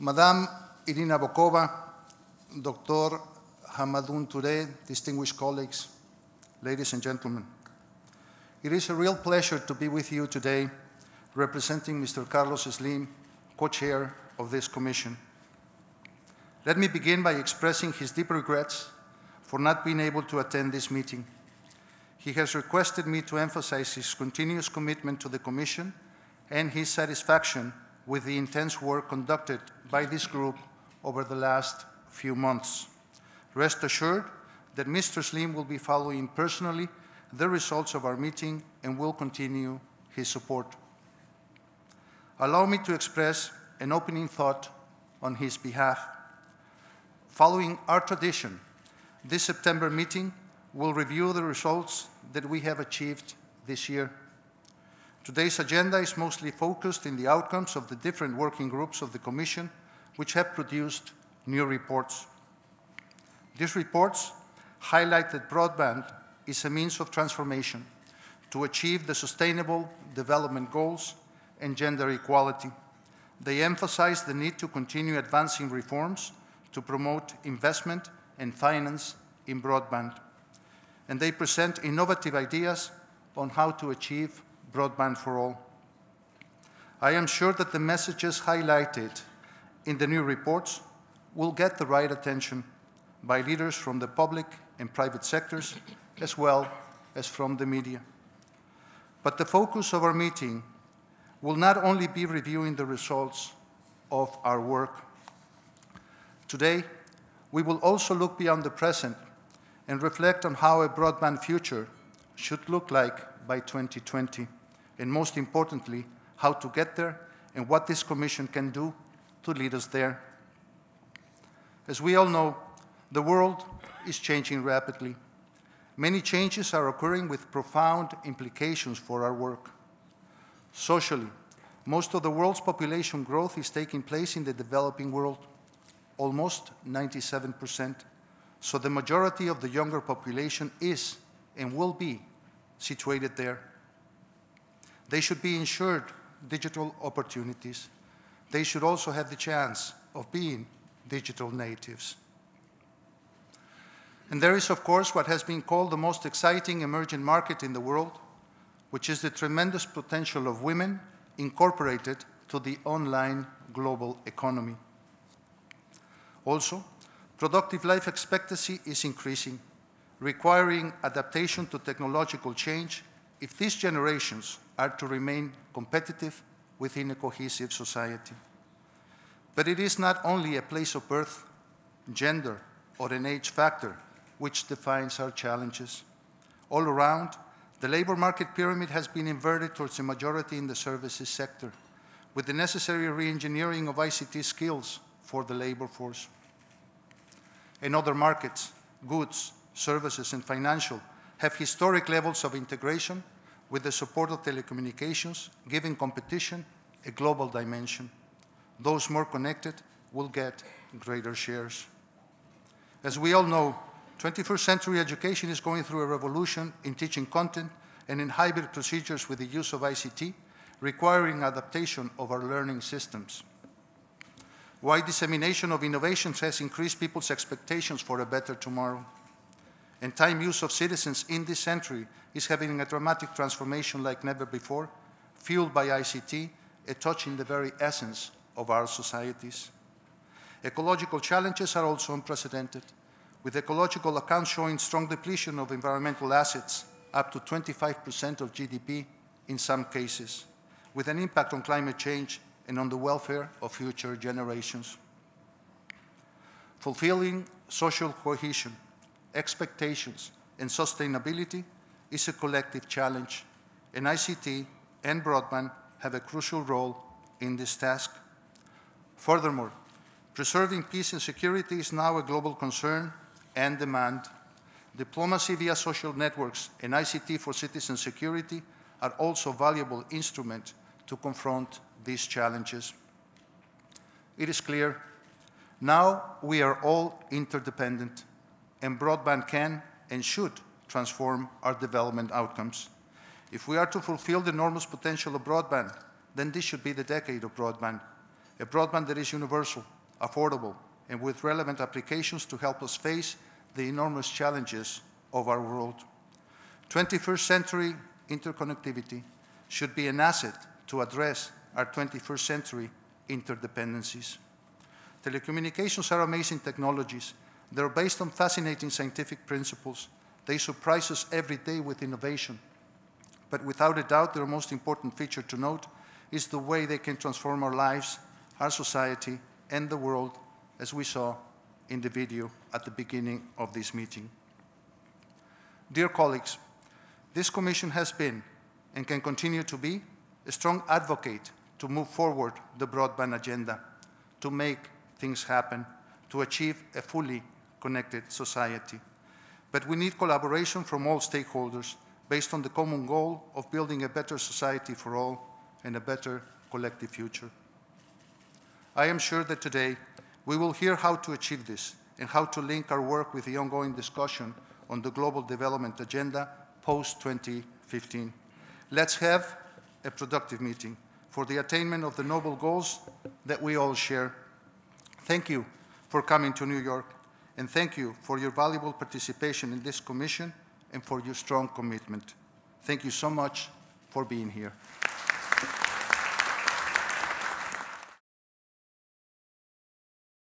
Madame Irina Bokova, Dr. Hamadoun Touré, distinguished colleagues, ladies and gentlemen, it is a real pleasure to be with you today representing Mr. Carlos Slim, co-chair of this commission. Let me begin by expressing his deep regrets for not being able to attend this meeting. He has requested me to emphasize his continuous commitment to the Commission and his satisfaction with the intense work conducted by this group over the last few months. Rest assured that Mr. Slim will be following personally the results of our meeting and will continue his support. Allow me to express an opening thought on his behalf. Following our tradition, this September meeting will review the results that we have achieved this year. Today's agenda is mostly focused in the outcomes of the different working groups of the Commission, which have produced new reports. These reports highlight that broadband is a means of transformation to achieve the Sustainable Development Goals and gender equality. They emphasize the need to continue advancing reforms to promote investment and finance in broadband. And they present innovative ideas on how to achieve broadband for all. I am sure that the messages highlighted in the new reports will get the right attention by leaders from the public and private sectors, as well as from the media. But the focus of our meeting will not only be reviewing the results of our work. Today, we will also look beyond the present and reflect on how a broadband future should look like by 2020, and most importantly, how to get there and what this Commission can do to lead us there. As we all know, the world is changing rapidly. Many changes are occurring with profound implications for our work. Socially, most of the world's population growth is taking place in the developing world, almost 97%. So the majority of the younger population is and will be situated there. They should be ensured digital opportunities. They should also have the chance of being digital natives. And there is, of course, what has been called the most exciting emerging market in the world, which is the tremendous potential of women incorporated to the online global economy. Also, productive life expectancy is increasing, requiring adaptation to technological change if these generations are to remain competitive within a cohesive society. But it is not only a place of birth, gender, or an age factor which defines our challenges. All around, the labor market pyramid has been inverted towards a majority in the services sector, with the necessary re-engineering of ICT skills for the labor force. In other markets, goods, services, and financial have historic levels of integration with the support of telecommunications, giving competition a global dimension. Those more connected will get greater shares. As we all know, 21st century education is going through a revolution in teaching content and in hybrid procedures with the use of ICT, requiring adaptation of our learning systems. Why dissemination of innovations has increased people's expectations for a better tomorrow. And time use of citizens in this century is having a dramatic transformation like never before, fueled by ICT, touching the very essence of our societies. Ecological challenges are also unprecedented, with ecological accounts showing strong depletion of environmental assets, up to 25% of GDP in some cases, with an impact on climate change and on the welfare of future generations. Fulfilling social cohesion, expectations, and sustainability is a collective challenge, and ICT and broadband have a crucial role in this task. Furthermore, preserving peace and security is now a global concern and demand. Diplomacy via social networks and ICT for citizen security are also valuable instruments to confront these challenges. It is clear, now we are all interdependent, and broadband can and should transform our development outcomes. If we are to fulfill the enormous potential of broadband, then this should be the decade of broadband. a broadband that is universal, affordable, and with relevant applications to help us face the enormous challenges of our world. 21st century interconnectivity should be an asset to address our 21st century interdependencies. Telecommunications are amazing technologies. They're based on fascinating scientific principles. They surprise us every day with innovation. But without a doubt, their most important feature to note is the way they can transform our lives, our society, and the world, as we saw in the video at the beginning of this meeting. Dear colleagues, this Commission has been, and can continue to be, a strong advocate to move forward the broadband agenda, to make things happen, to achieve a fully connected society. But we need collaboration from all stakeholders based on the common goal of building a better society for all and a better collective future. I am sure that today we will hear how to achieve this and how to link our work with the ongoing discussion on the global development agenda post-2015. Let's have a productive meeting for the attainment of the noble goals that we all share. Thank you for coming to New York, and thank you for your valuable participation in this Commission and for your strong commitment. Thank you so much for being here.